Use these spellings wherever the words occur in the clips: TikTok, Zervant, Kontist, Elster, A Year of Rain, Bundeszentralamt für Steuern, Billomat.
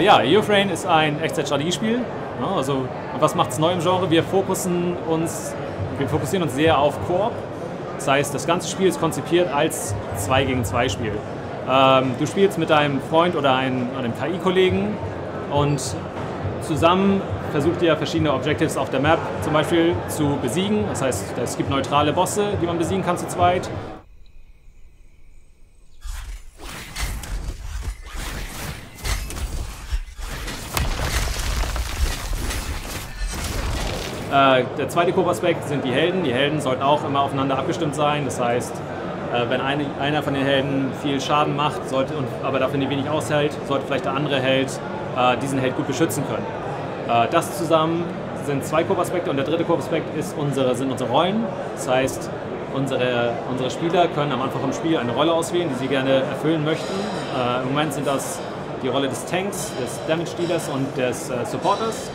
Ja, A Year of Rain ist ein Echtzeitstrategiespiel. Ja, also, was macht es neu im Genre? Wir fokussieren uns sehr auf Koop. Das heißt, das ganze Spiel ist konzipiert als 2-gegen-2 Spiel. Du spielst mit deinem Freund oder einem KI-Kollegen und zusammen versucht ihr verschiedene Objectives auf der Map zum Beispiel zu besiegen. Das heißt, es gibt neutrale Bosse, die man besiegen kann zu zweit. Der zweite Koop-Aspekt sind die Helden. Die Helden sollten auch immer aufeinander abgestimmt sein. Das heißt, wenn einer von den Helden viel Schaden macht, aber dafür nicht wenig aushält, sollte vielleicht der andere Held diesen Held gut beschützen können. Das zusammen sind 2 Koop-Aspekte, und der dritte Koop-Aspekt sind unsere Rollen. Das heißt, unsere Spieler können am Anfang vom Spiel eine Rolle auswählen, die sie gerne erfüllen möchten. Im Moment sind das die Rolle des Tanks, des Damage-Dealers und des Supporters.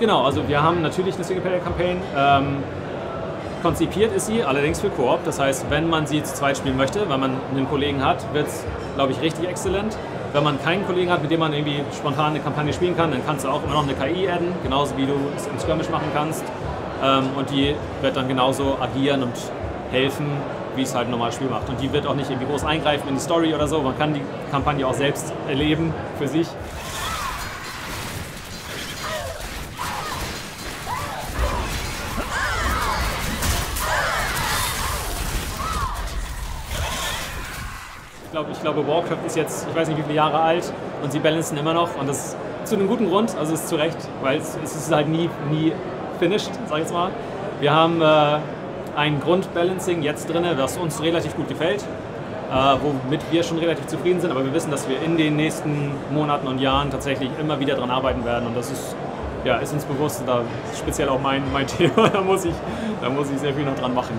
Genau, also wir haben natürlich eine Singleplayer-Kampagne. Konzipiert ist sie allerdings für Koop. Das heißt, wenn man sie zu zweit spielen möchte, wenn man einen Kollegen hat, wird es, glaube ich, richtig exzellent. Wenn man keinen Kollegen hat, mit dem man irgendwie spontan eine Kampagne spielen kann, dann kannst du auch immer noch eine KI adden, genauso wie du es im Skirmish machen kannst. Und die wird dann genauso agieren und helfen, wie es halt ein normales Spiel macht. Und die wird auch nicht irgendwie groß eingreifen in die Story oder so. Man kann die Kampagne auch selbst erleben für sich. Ich glaube, Warcraft ist jetzt, ich weiß nicht wie viele Jahre alt, und sie balancen immer noch, und das zu einem guten Grund, also ist zu Recht, weil es ist halt nie finished, sag ich jetzt mal. Wir haben ein Grundbalancing jetzt drin, das uns relativ gut gefällt, womit wir schon relativ zufrieden sind, aber wir wissen, dass wir in den nächsten Monaten und Jahren tatsächlich immer wieder dran arbeiten werden, und das ist, ja, ist uns bewusst, und da ist speziell auch mein Thema, da muss ich sehr viel noch dran machen.